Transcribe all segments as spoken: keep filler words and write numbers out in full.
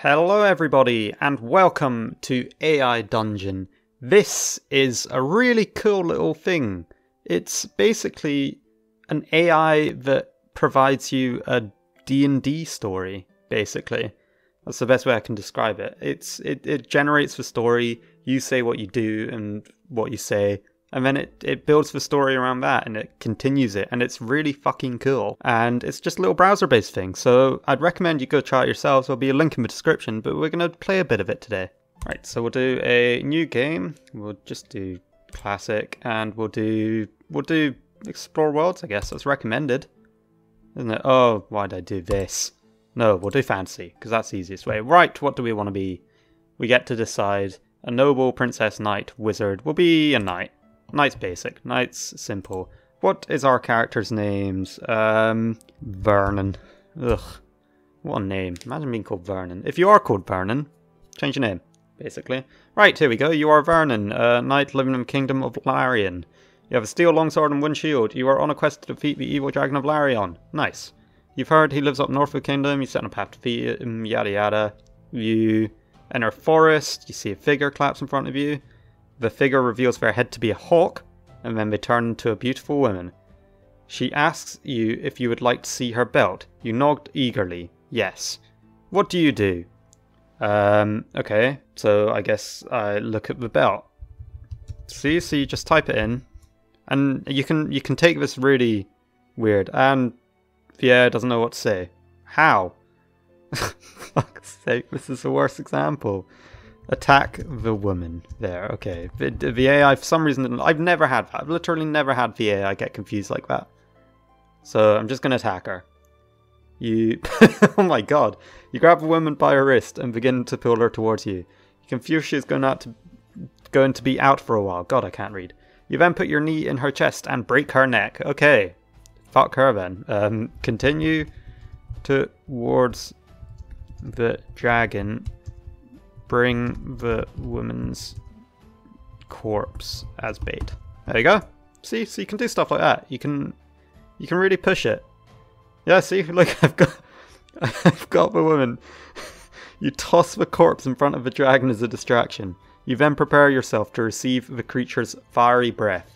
Hello everybody and welcome to A I Dungeon. This is a really cool little thing. It's basically an A I that provides you a D and D story, basically. That's the best way I can describe it. It's it, it generates the story, you say what you do and what you say, and then it, it builds the story around that and it continues it, and it's really fucking cool. And it's just a little browser-based thing, so I'd recommend you go try it yourselves. There'll be a link in the description, but we're going to play a bit of it today. Right, so we'll do a new game. We'll just do classic, and we'll do we'll do explore worlds, I guess. That's recommended, isn't it? Oh, why'd I do this? No, we'll do fantasy, because that's the easiest way. Right, what do we want to be? We get to decide. A noble, princess, knight, wizard. We'll be a knight. Knight's basic. Knight's simple. What is our character's names? Um, Vernon. Ugh. What a name. Imagine being called Vernon. If you are called Vernon, change your name, basically. Right, here we go. You are Vernon, a knight living in the kingdom of Larian. You have a steel longsword and one shield. You are on a quest to defeat the evil dragon of Larian. Nice. You've heard he lives up north of the kingdom. You set on a path to defeat him, yada yada. You enter a forest. You see a figure collapse in front of you. The figure reveals their head to be a hawk, and then they turn into a beautiful woman. She asks you if you would like to see her belt. You nodded eagerly. Yes. What do you do? Um, okay, so I guess I look at the belt. See, so you just type it in. And you can you can take this really weird. And yeah, doesn't know what to say. How? Fuck's sake, this is the worst example. Attack the woman. There, okay. The, the A I, for some reason, I've never had that. I've literally never had the A I get confused like that. So I'm just going to attack her. You... oh my god. You grab the woman by her wrist and begin to pull her towards you. You can feel she is going, out to, going to be out for a while. God, I can't read. You then put your knee in her chest and break her neck. Okay. Fuck her then. Um, continue towards the dragon. Bring the woman's corpse as bait. There you go. See, so you can do stuff like that. You can, you can really push it. Yeah. See, look, I've got, I've got the woman. You toss the corpse in front of the dragon as a distraction. You then prepare yourself to receive the creature's fiery breath.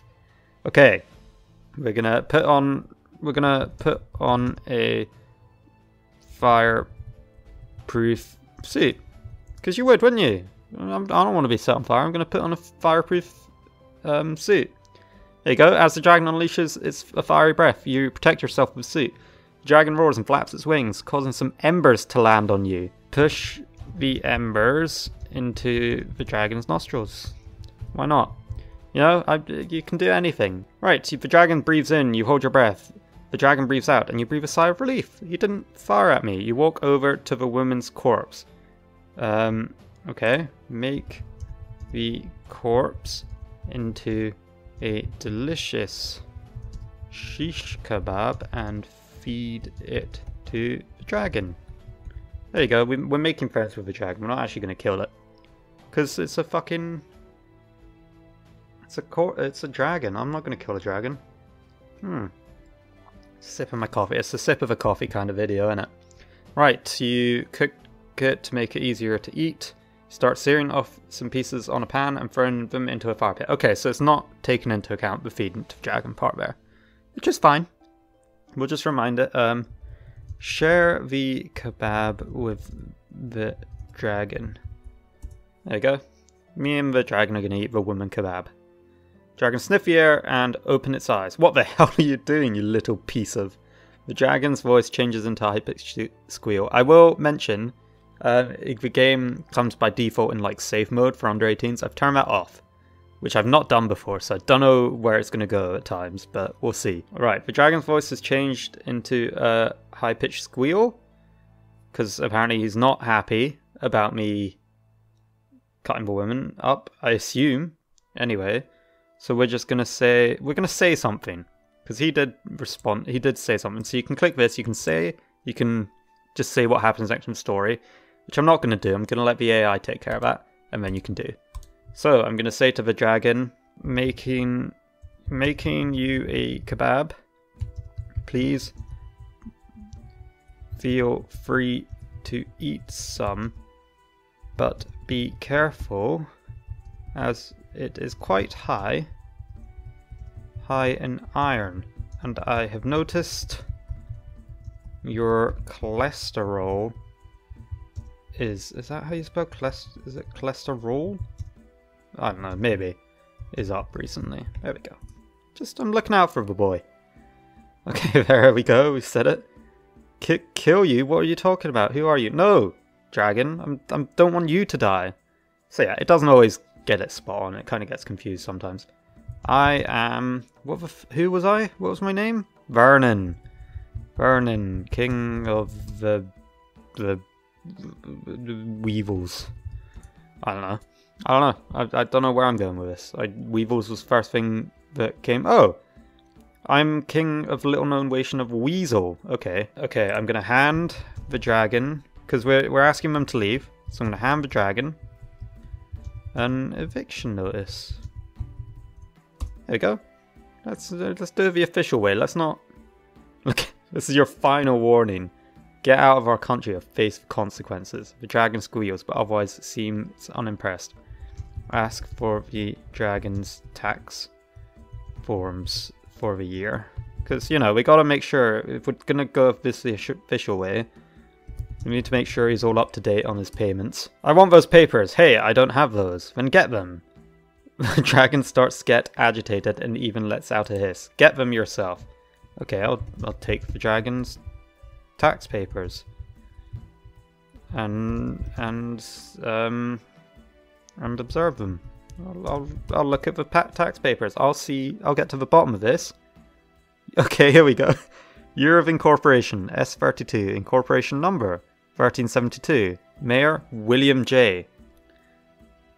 Okay, we're gonna put on, we're gonna put on a fireproof suit. Because you would, wouldn't you? I don't want to be set on fire. I'm going to put on a fireproof um, suit. There you go. As the dragon unleashes its a fiery breath, you protect yourself with the suit. The dragon roars and flaps its wings, causing some embers to land on you. Push the embers into the dragon's nostrils. Why not? You know, I, you can do anything. Right, so if the dragon breathes in, you hold your breath. The dragon breathes out, and you breathe a sigh of relief. He didn't fire at me. You walk over to the woman's corpse. Um, okay, make the corpse into a delicious shish kebab and feed it to the dragon. There you go, we're making friends with the dragon. We're not actually going to kill it. Because it's a fucking... It's a cor- it's a dragon. I'm not going to kill a dragon. Hmm. Sip of my coffee. It's a sip of a coffee kind of video, isn't it? Right, you cook it to make it easier to eat. Start searing off some pieces on a pan and throwing them into a fire pit. Okay, so it's not taken into account the feeding to the dragon part there, which is fine. We'll just remind it. Um, share the kebab with the dragon. There you go. Me and the dragon are going to eat the woman kebab. Dragon sniff the air and open its eyes. What the hell are you doing, you little piece of... The dragon's voice changes into a high-pitched squeal. I will mention... Uh, the game comes by default in like safe mode for under eighteens. I've turned that off, which I've not done before, so I don't know where it's going to go at times, but we'll see. Alright, the dragon's voice has changed into a high-pitched squeal, because apparently he's not happy about me cutting the woman up, I assume. Anyway, so we're just going to say, we're going to say something, because he did respond, he did say something. So you can click this, you can say, you can just say what happens next in the story. Which I'm not going to do, I'm going to let the A I take care of that, and then you can do. So I'm going to say to the dragon, making making you a kebab, please feel free to eat some but be careful as it is quite high, high in iron, and I have noticed your cholesterol is, is that how you spell cholesterol? Is it cholesterol? I don't know, maybe, is up recently. There we go. Just, I'm looking out for the boy. Okay, there we go, we've said it. K kill you? What are you talking about? Who are you? No, dragon, I'm, I'm, don't want you to die. So yeah, it doesn't always get it spot on, it kind of gets confused sometimes. I am, what the f who was I? What was my name? Vernon. Vernon, king of the, the, the weevils. I don't know. I don't know. I, I don't know where I'm going with this. I, weevils was the first thing that came. Oh, I'm king of little known nation of weasel. Okay, okay. I'm gonna hand the dragon because we're we're asking them to leave. So I'm gonna hand the dragon an eviction notice. There we go. Let's let's do it the official way. Let's not. Look, this is your final warning. Get out of our country or face consequences. The dragon squeals, but otherwise seems unimpressed. Ask for the dragon's tax forms for the year. Because, you know, we gotta make sure, if we're gonna go this the official way, we need to make sure he's all up to date on his payments. I want those papers. Hey, I don't have those. Then get them. The dragon starts to get agitated and even lets out a hiss. Get them yourself. Okay, I'll, I'll take the dragon's tax papers. And, and, um, and observe them. I'll, I'll, I'll look at the pa tax papers. I'll see, I'll get to the bottom of this. Okay, here we go. Year of incorporation, S thirty-two. Incorporation number, thirteen seventy-two. Mayor, William J.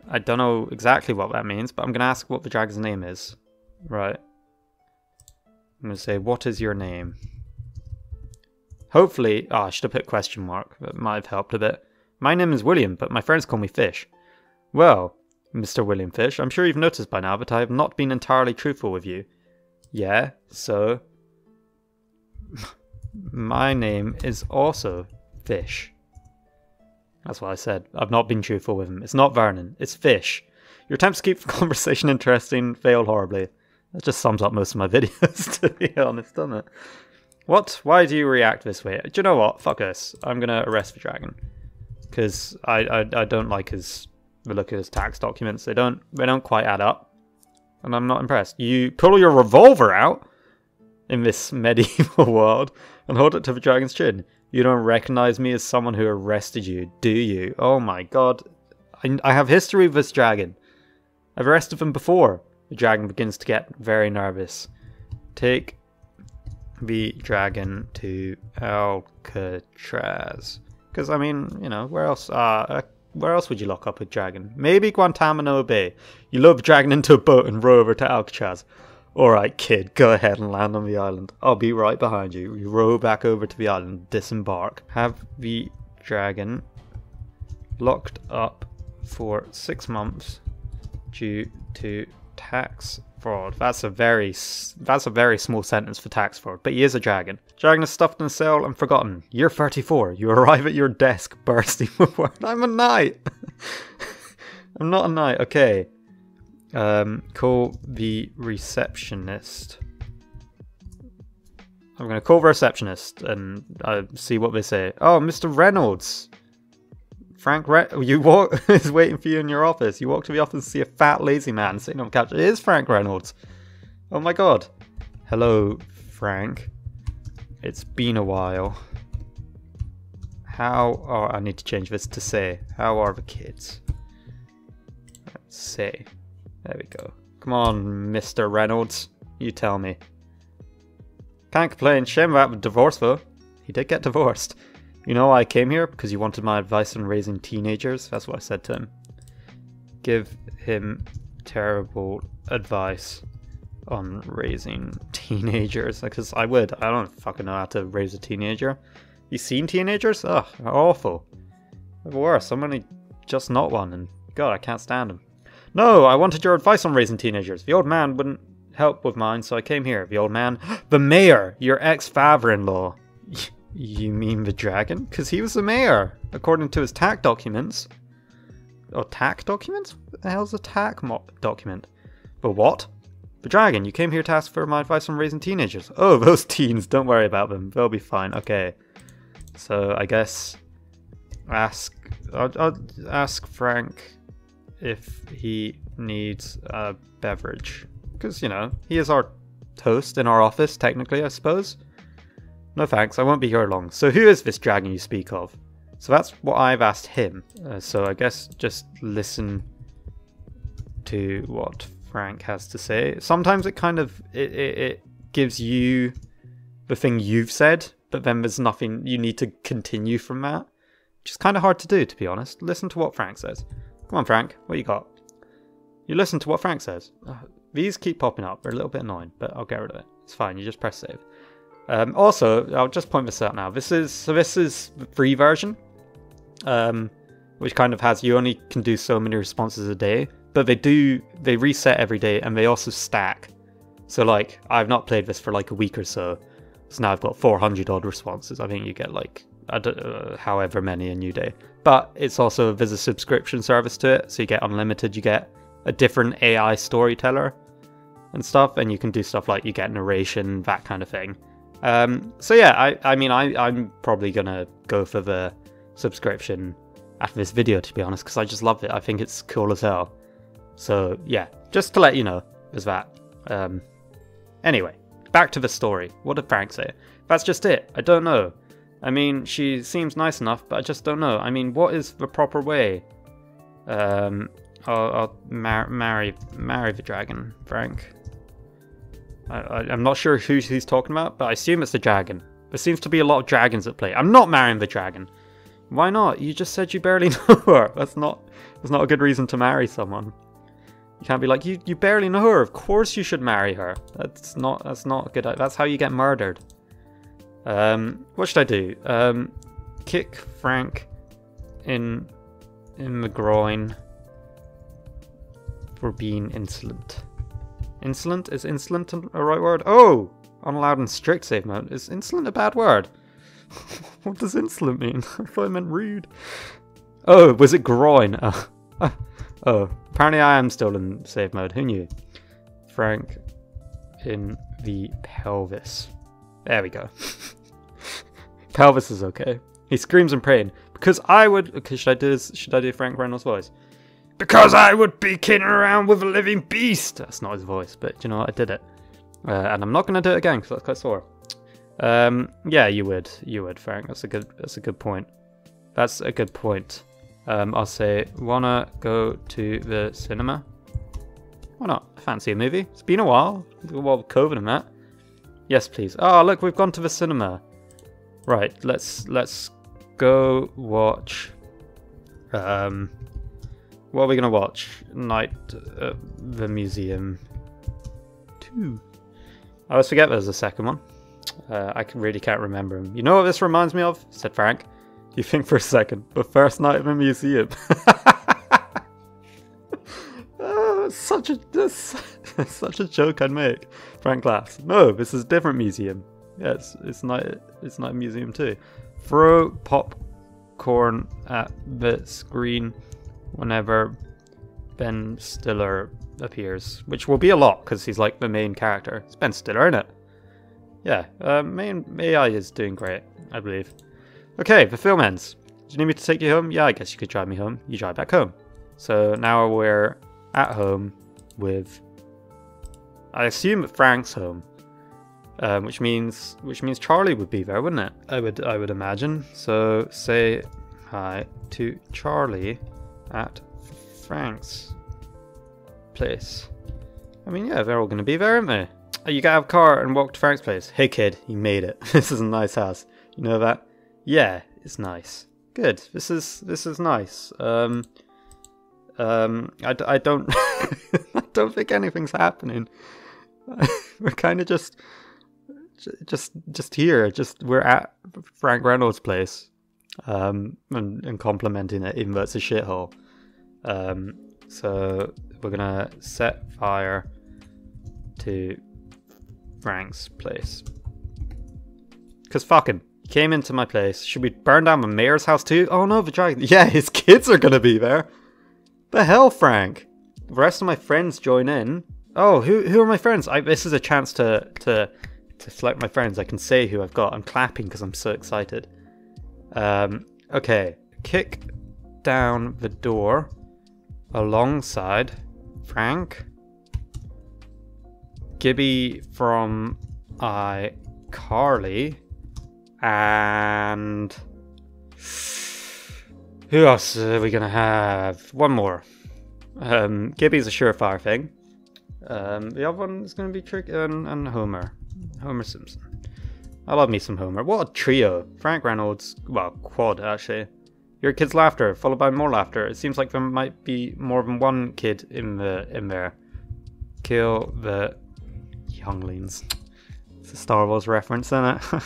I don't know exactly what that means, but I'm going to ask what the dragon's name is. Right. I'm going to say, what is your name? Hopefully, ah, oh, I should have put question mark. That might have helped a bit. My name is William, but my friends call me Fish. Well, Mister William Fish, I'm sure you've noticed by now that I have not been entirely truthful with you. Yeah, so... my name is also Fish. That's what I said. I've not been truthful with him. It's not Vernon. It's Fish. Your attempts to keep the conversation interesting failed horribly. That just sums up most of my videos, to be honest, doesn't it? What? Why do you react this way? Do you know what? Fuck this. I'm gonna arrest the dragon. Because I, I I don't like his the look of his tax documents. They don't they don't quite add up. And I'm not impressed. You pull your revolver out in this medieval world and hold it to the dragon's chin. You don't recognize me as someone who arrested you, do you? Oh my god. I, I have history with this dragon. I've arrested him before. The dragon begins to get very nervous. Take the dragon to Alcatraz. Because, I mean, you know, where else uh, Where else would you lock up a dragon? Maybe Guantanamo Bay. You load the dragon into a boat and row over to Alcatraz. Alright, kid, go ahead and land on the island. I'll be right behind you. You row back over to the island, disembark. Have the dragon locked up for six months due to... tax fraud. That's a very that's a very small sentence for tax fraud, but he is a dragon. Dragon is stuffed in a cell and forgotten. Year thirty-four. You arrive at your desk bursting with word. I'm a knight. I'm not a knight. Okay. Um, call the receptionist. I'm gonna call the receptionist and uh, see what they say. Oh, Mister Reynolds. Frank Re you walk is waiting for you in your office. You walk to the office and see a fat lazy man sitting on the couch. It is Frank Reynolds. Oh my god. Hello, Frank. It's been a while. How are I need to change this to say. How are the kids? Let's say. There we go. Come on, Mister Reynolds. You tell me. Can't complain. Shame about the divorce though. He did get divorced. You know I came here because you wanted my advice on raising teenagers. That's what I said to him. Give him terrible advice on raising teenagers. Because I would. I don't fucking know how to raise a teenager. You seen teenagers? Ugh, they're awful. They're the worst. I'm only just not one. And God, I can't stand them. No, I wanted your advice on raising teenagers. The old man wouldn't help with mine, so I came here. The old man. The mayor! Your ex-father-in-law. You mean the dragon? Because he was the mayor, according to his tax documents. or T A C documents? What the hell's a T A C mo- document? But what? The dragon, you came here to ask for my advice on raising teenagers. Oh, those teens, don't worry about them. They'll be fine. Okay. So I guess ask I'll, I'll ask Frank if he needs a beverage. Because, you know, he is our host in our office, technically, I suppose. No thanks, I won't be here long. So who is this dragon you speak of? So that's what I've asked him. Uh, so I guess just listen to what Frank has to say. Sometimes it kind of, it, it, it gives you the thing you've said, but then there's nothing you need to continue from that. Which is kind of hard to do, to be honest. Listen to what Frank says. Come on, Frank, what you got? You listen to what Frank says. Uh, these keep popping up. They're a little bit annoying, but I'll get rid of it. It's fine, you just press save. Um, also, I'll just point this out now. This is, so this is the free version, um, which kind of has, you only can do so many responses a day, but they do, they reset every day and they also stack. So like, I've not played this for like a week or so. So now I've got four hundred odd responses. I think you get like, I don't know, however many a new day, but it's also, there's a subscription service to it. So you get unlimited, you get a different A I storyteller and stuff, and you can do stuff like you get narration, that kind of thing. Um, so yeah, I, I mean, I, I'm probably gonna go for the subscription after this video, to be honest, because I just love it. I think it's cool as hell. So yeah, just to let you know, is that. Um, anyway, back to the story. What did Frank say? That's just it. I don't know. I mean, she seems nice enough, but I just don't know. I mean, what is the proper way? Um, I'll, I'll mar marry, marry the dragon, Frank. I, I, I'm not sure who he's talking about, but I assume it's the dragon. There seems to be a lot of dragons at play. I'm not marrying the dragon. Why not? You just said you barely know her. That's not that's not a good reason to marry someone. You can't be like, you, you barely know her. Of course you should marry her. That's not that's not good. That's how you get murdered. Um, what should I do? Um, kick Frank in in the groin for being insolent. Insolent? Is insolent a right word? Oh! Unallowed in strict save mode. Is insolent a bad word? What does insolent mean? I thought it meant rude. Oh, was it groin? Oh. Oh. Apparently I am still in save mode. Who knew? Frank in the pelvis. There we go. Pelvis is okay. He screams in pain. Because I would... Okay, should I do this? Should I do Frank Reynolds' voice? Because I would be kidding around with a living beast. That's not his voice, but you know what? I did it. Uh, and I'm not going to do it again because that's quite sore. Um, yeah, you would. You would, Frank. That's a good That's a good point. That's a good point. Um, I'll say, wanna go to the cinema? Why not? I fancy a movie. It's been a while. It's been a while with COVID and that. Yes, please. Oh, look, we've gone to the cinema. Right, let's, let's go watch... Um... What are we gonna watch? Night at the Museum two. I always forget there's a second one. Uh, I really can't remember them. You know what this reminds me of? Said Frank. You think for a second. The first night at the museum. uh, such a this, such a joke I'd make. Frank laughs. No, this is a different museum. Yeah, it's it's night it's night museum two. Throw popcorn at the screen whenever Ben Stiller appears, which will be a lot because he's like the main character. It's Ben Stiller, isn't it? Yeah, uh, main A I is doing great, I believe. Okay, the film ends. Do you need me to take you home? Yeah, I guess you could drive me home. You drive back home. So now we're at home with, I assume, Frank's home, um, which means which means Charlie would be there, wouldn't it? I would I would imagine. So say hi to Charlie at Frank's place. I mean, yeah, they're all gonna be there, aren't they? Oh, you gotta have a car and walk to Frank's place. Hey kid, you made it. This is a nice house. You know that? Yeah, it's nice. Good. This is this is nice. Um, um, I, I don't, I don't think anything's happening. We're kind of just, just, just here. Just we're at Frank Reynolds' place. Um, and, and complimenting it, even though it's a shithole. Um, so we're gonna set fire to Frank's place. Cause fucking, he came into my place. Should we burn down the mayor's house too? Oh no, the dragon. Yeah, his kids are gonna be there. The hell, Frank? The rest of my friends join in. Oh, who who are my friends? I, this is a chance to to to select my friends. I can say who I've got. I'm clapping because I'm so excited. Um. Okay. Kick down the door alongside Frank, Gibby from iCarly, and who else are we gonna have? One more. Um, Gibby's a surefire thing. Um, the other one is gonna be Trick and, and Homer, Homer Simpson. I love me some Homer. What a trio! Frank Reynolds, well, quad actually. Your kid's laughter, followed by more laughter. It seems like there might be more than one kid in the in there. Kill the younglings. It's a Star Wars reference, isn't it?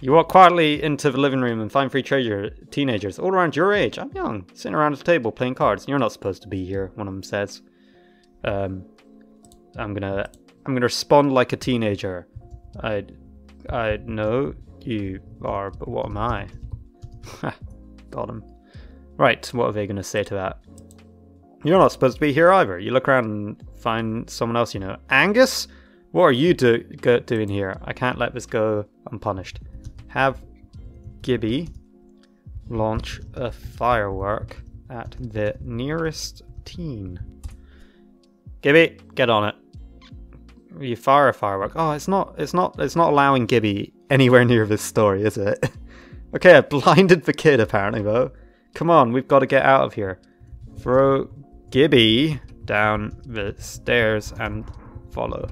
You walk quietly into the living room and find three treasure teenagers all around your age. I'm young, sitting around the table playing cards. You're not supposed to be here, one of them says. Um, I'm gonna, I'm gonna respond like a teenager. I, I know you are, but what am I? Ha, got him. Right, what are they going to say to that? You're not supposed to be here either. You look around and find someone else you know. Angus? What are you do go doing here? I can't let this go unpunished. Have Gibby launch a firework at the nearest teen. Gibby, get on it. You fire a firework. Oh, it's not, it's not, it's not allowing Gibby anywhere near this story, is it? Okay, I blinded the kid apparently though. Come on, we've got to get out of here. Throw Gibby down the stairs and follow.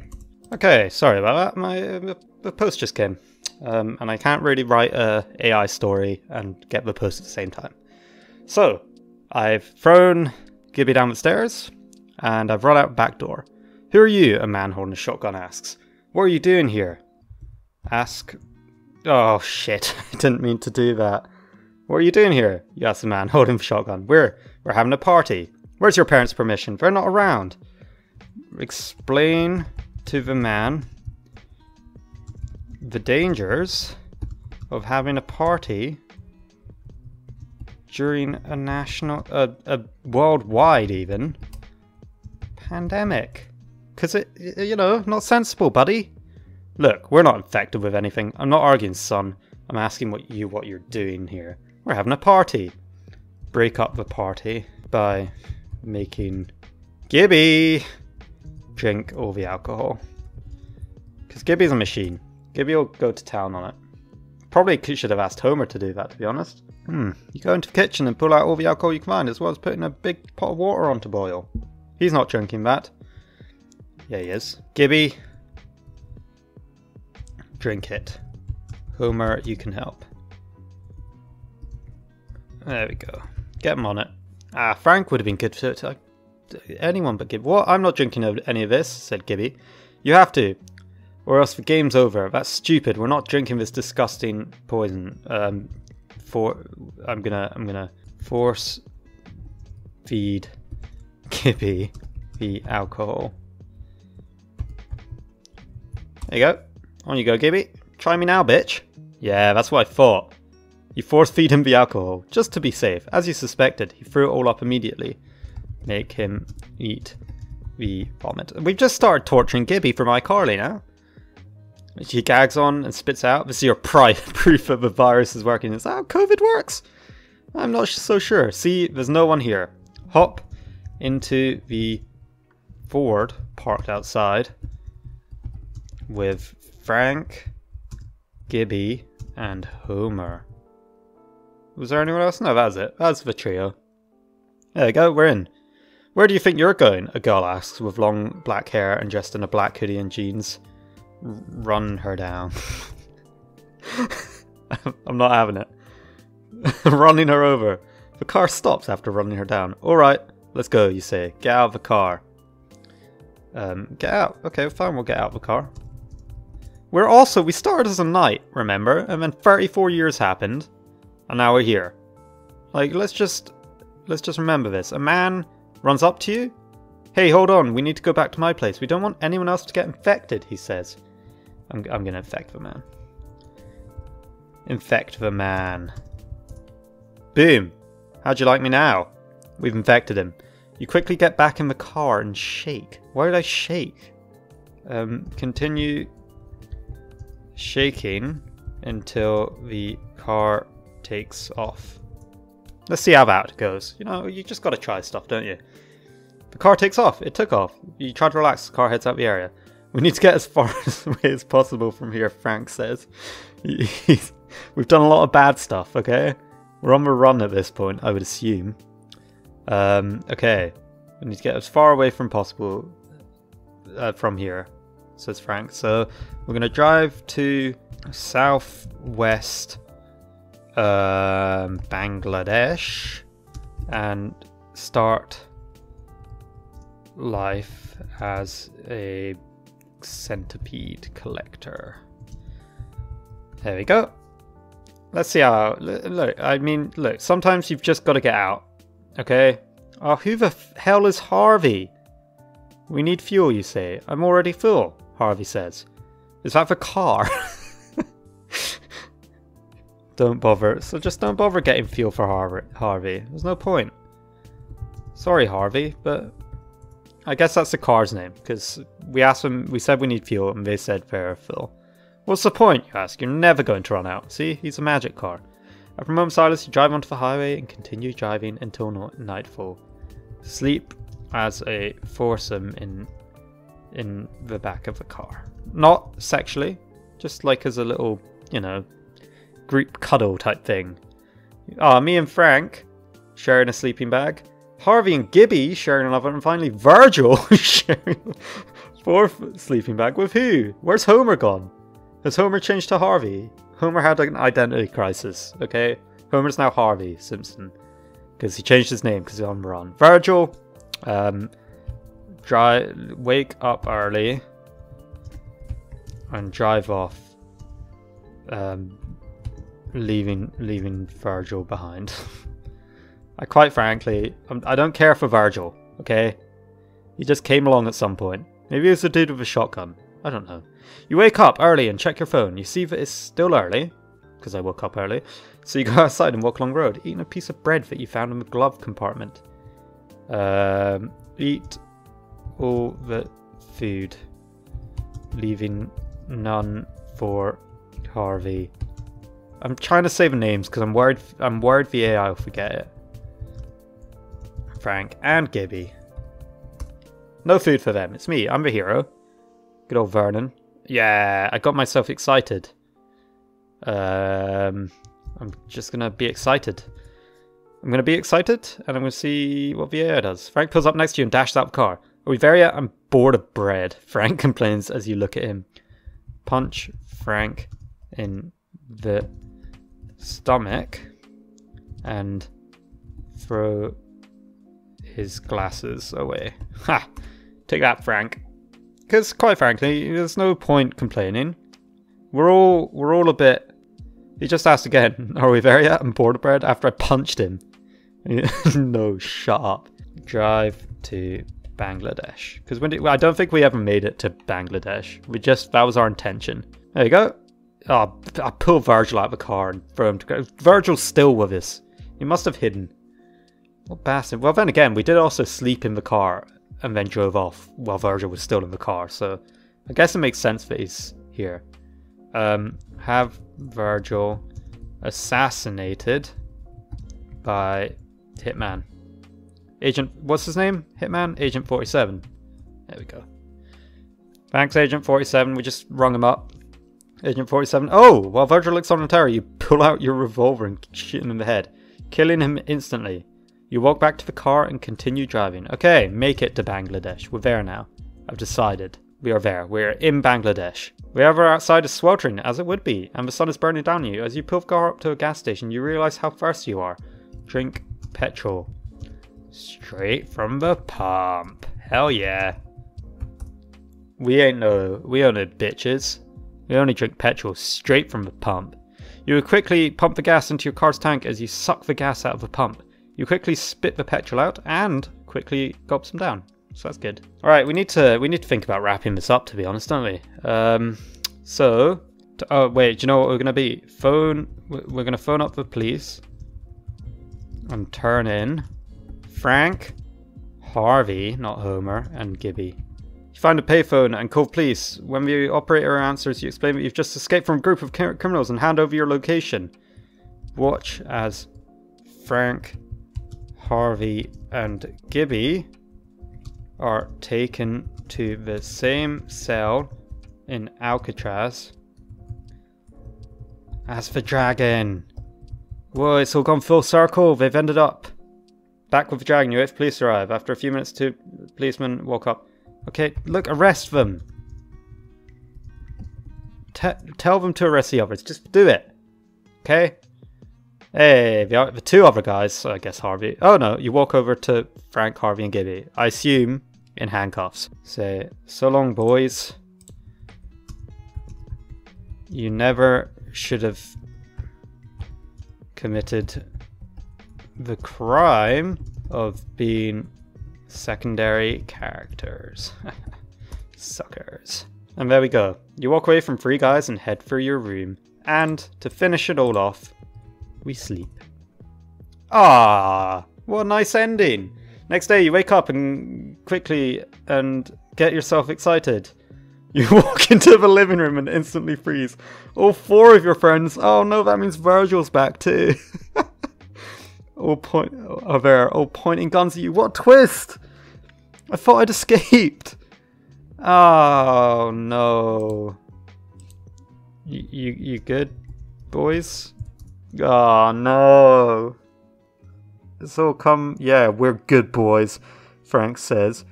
Okay, sorry about that. My uh, the post just came, um, and I can't really write a A I story and get the post at the same time. So I've thrown Gibby down the stairs, and I've run out the back door. Who are you? A man holding a shotgun asks. What are you doing here? Ask. Oh shit, I didn't mean to do that. What are you doing here? You ask the man holding the shotgun. We're we're having a party. Where's your parents' permission? They're not around. Explain to the man the dangers of having a party during a national, a, a worldwide even, pandemic. Cause it, you know, not sensible, buddy. Look, we're not infected with anything. I'm not arguing, son. I'm asking what you what you're doing here. We're having a party. Break up the party by making Gibby drink all the alcohol. Because Gibby's a machine. Gibby will go to town on it. Probably should have asked Homer to do that, to be honest. Hmm. You go into the kitchen and pull out all the alcohol you can find, as well as putting a big pot of water on to boil. He's not drinking that. Yeah, he is. Gibby... drink it. Homer, you can help. There we go. Get him on it. Ah, Frank would have been good for it. I, anyone but Gibby. What? I'm not drinking any of this, said Gibby. You have to, or else the game's over. That's stupid. We're not drinking this disgusting poison. Um, for I'm gonna, I'm gonna force feed Gibby the alcohol. There you go. On you go, Gibby. Try me now, bitch. Yeah, that's what I thought. You force feed him the alcohol, just to be safe. As you suspected, he threw it all up immediately. Make him eat the vomit. We've just started torturing Gibby from iCarly now. She gags on and spits out. This is your prime proof that the virus is working. Is that how COVID works? I'm not so sure. See, there's no one here. Hop into the Ford parked outside with Frank, Gibby, and Homer. Was there anyone else? No, that's it. That's the trio. There we go, we're in. Where do you think you're going? A girl asks, with long black hair and dressed in a black hoodie and jeans. Run her down. I'm not having it. Running her over. The car stops after running her down. Alright, let's go, you say. Get out of the car. Um, get out. Okay, fine, we'll get out of the car. We're also, we started as a knight, remember? And then thirty-four years happened, and now we're here. Like, let's just, let's just remember this. A man runs up to you. Hey, hold on, we need to go back to my place. We don't want anyone else to get infected, he says. I'm, I'm gonna infect the man. Infect the man. Boom. How'd you like me now? We've infected him. You quickly get back in the car and shake. Why did I shake? Um, continue shaking until the car takes off. Let's see how that goes. You know, you just gotta try stuff, don't you? The car takes off. It took off. You try to relax. The car heads out the area. We need to get as far away as possible from here, Frank says. He's, we've done a lot of bad stuff, okay? We're on the run at this point, I would assume. Um, okay. We need to get as far away from possible uh, from here, says Frank. So we're going to drive to southwest um, Bangladesh and start life as a centipede collector. There we go. Let's see how. Look, I mean, look, sometimes you've just got to get out, okay? Oh, who the f hell is Harvey? We need fuel, you say. I'm already full, Harvey says. Is that the car? Don't bother. So just don't bother getting fuel for Har Harvey. There's no point. Sorry, Harvey, but I guess that's the car's name, because we asked them, we said we need fuel, and they said they're full. What's the point, you ask? You're never going to run out. See, he's a magic car. After a moment's silence, you drive onto the highway and continue driving until nightfall. Sleep as a foursome in in the back of the car. Not sexually, just like as a little, you know, group cuddle type thing. Ah, oh, me and Frank sharing a sleeping bag. Harvey and Gibby sharing another, and finally Virgil sharing a fourth sleeping bag with who? Where's Homer gone? Has Homer changed to Harvey? Homer had an identity crisis, okay? Homer's now Harvey Simpson, because he changed his name, because he's on the run. Virgil, um, dry, wake up early and drive off, um, leaving, leaving Virgil behind. I quite frankly, I don't care for Virgil, okay? He just came along at some point. Maybe it was the dude with a shotgun. I don't know. You wake up early and check your phone. You see that it's still early, because I woke up early. So you go outside and walk along the road, eating a piece of bread that you found in the glove compartment. Um, eat all the food, leaving none for Harvey. I'm trying to say the names because I'm worried, I'm worried the A I will forget it. Frank and Gibby. No food for them. It's me. I'm the hero. Good old Vernon. Yeah, I got myself excited. Um, I'm just going to be excited. I'm going to be excited and I'm going to see what the A I does. Frank pulls up next to you and dashes out the car. Are we very out? I'm bored of bread. Frank complains as you look at him. Punch Frank in the stomach and throw his glasses away. Ha! Take that, Frank. Because quite frankly, there's no point complaining. We're all we're all a bit. He just asked again, are we very out and bored of bread after I punched him? No, shut up. Drive to Bangladesh. Because when did, I don't think we ever made it to Bangladesh. We just, that was our intention. There you go. Oh, I pull Virgil out of the car and throw him to go. Virgil's still with us. He must have hidden. What bastard. Well, then again, we did also sleep in the car and then drove off while Virgil was still in the car, so I guess it makes sense that he's here. Um, have Virgil assassinated by Hitman. Agent, what's his name? Hitman? Agent forty-seven. There we go. Thanks, Agent forty-seven. We just rung him up. Agent forty-seven. Oh! While Virgil looks on in terror, you pull out your revolver and shoot him in the head, killing him instantly. You walk back to the car and continue driving. Okay, make it to Bangladesh. We're there now. I've decided. We are there. We're in Bangladesh. Wherever outside is sweltering, as it would be, and the sun is burning down you. As you pull the car up to a gas station, you realise how thirsty you are. Drink petrol. Straight from the pump. Hell yeah. We ain't no... We ain't no bitches. We only drink petrol straight from the pump. You will quickly pump the gas into your car's tank as you suck the gas out of the pump. You quickly spit the petrol out and quickly gobs them down, so that's good. All right, we need to we need to think about wrapping this up, to be honest, don't we? Um, so, to, oh wait, do you know what we're gonna be? Phone, we're gonna phone up the police and turn in Frank, Harvey, not Homer, and Gibby. You find a payphone and call police. When the operator answers, you explain that you've just escaped from a group of criminals and hand over your location. Watch as Frank, Harvey, and Gibby are taken to the same cell in Alcatraz as the dragon. Whoa, it's all gone full circle. They've ended up back with the dragon. You wait for police arrive. After a few minutes, two policemen walk up. Okay, look, arrest them. T tell them to arrest the others. Just do it. Okay? Hey, the, the two other guys, I guess Harvey. Oh no, you walk over to Frank, Harvey, and Gibby. I assume in handcuffs. Say, so long, boys. You never should have committed the crime of being secondary characters. Suckers. And there we go. You walk away from three guys and head for your room. And to finish it all off, we sleep. Ah, what a nice ending. Next day you wake up and quickly and get yourself excited. You walk into the living room and instantly freeze. All four of your friends. Oh no, that means Virgil's back too. all point are there, all pointing guns at you. What a twist! I thought I'd escaped. Oh no. You you, you good, boys? Oh no. It's all come. Yeah, we're good boys, Frank says,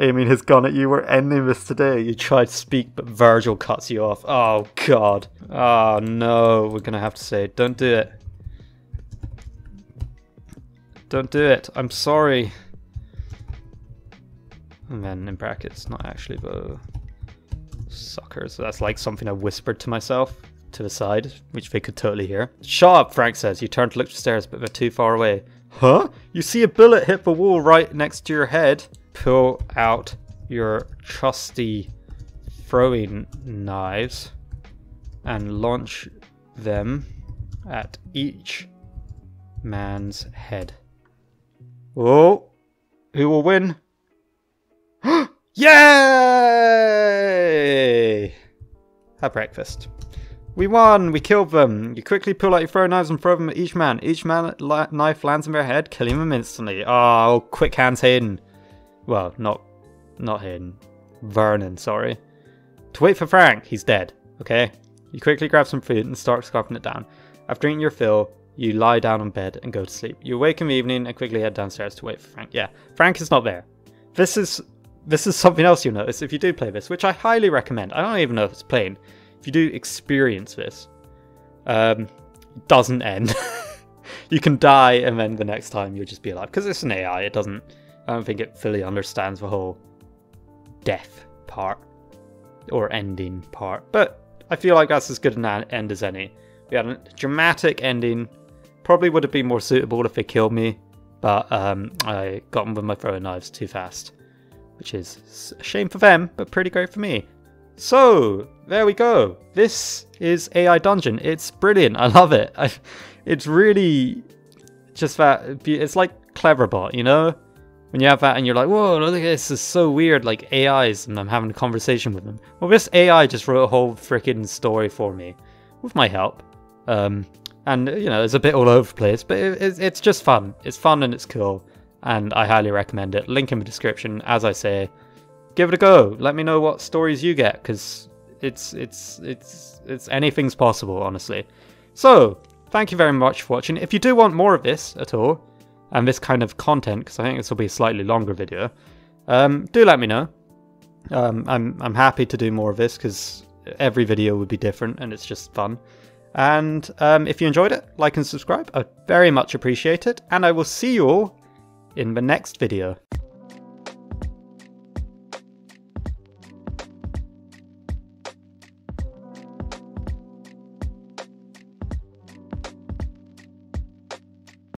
aiming his gun at you. We're ending this today. You try to speak, but Virgil cuts you off. Oh god. Oh no, we're gonna have to say, don't do it. Don't do it. I'm sorry. And then in brackets, not actually though. Suckers. So that's like something I whispered to myself to the side, which they could totally hear. Shut up, Frank says. You turn to look upstairs, but they're too far away. Huh? You see a bullet hit the wall right next to your head. Pull out your trusty throwing knives and launch them at each man's head. Oh, who will win? Yay! Have breakfast. We won! We killed them! You quickly pull out your throw knives and throw them at each man. Each man knife lands in their head, killing them instantly. Oh, quick hands Hayden. Well, not not Hayden. Vernon, sorry. To wait for Frank, he's dead. Okay? You quickly grab some food and start scarfing it down. After eating your fill, you lie down on bed and go to sleep. You wake in the evening and quickly head downstairs to wait for Frank. Yeah, Frank is not there. This is this is something else you'll notice if you do play this, which I highly recommend. I don't even know if it's playing. If you do experience this, um, doesn't end. You can die and then the next time you'll just be alive. Because it's an A I, it doesn't, I don't think it fully understands the whole death part or ending part. But I feel like that's as good an end as any. We had a dramatic ending. Probably would have been more suitable if they killed me. But um, I got on with my throwing knives too fast. Which is a shame for them, but pretty great for me. So, there we go. This is A I Dungeon. It's brilliant. I love it. I, it's really just that. It's like Cleverbot, you know? When you have that and you're like, whoa, look at this. This is so weird. Like A Is, and I'm having a conversation with them. Well, this A I just wrote a whole freaking story for me with my help. Um, and, you know, it's a bit all over the place, but it, it, it's just fun. It's fun and it's cool. And I highly recommend it. Link in the description, as I say. Give it a go. Let me know what stories you get, because it's it's it's it's anything's possible, honestly. So thank you very much for watching. If you do want more of this at all, and this kind of content, because I think this will be a slightly longer video, um, do let me know. Um, I'm I'm happy to do more of this because every video would be different and it's just fun. And um, if you enjoyed it, like and subscribe. I very much appreciate it, and I will see you all in the next video.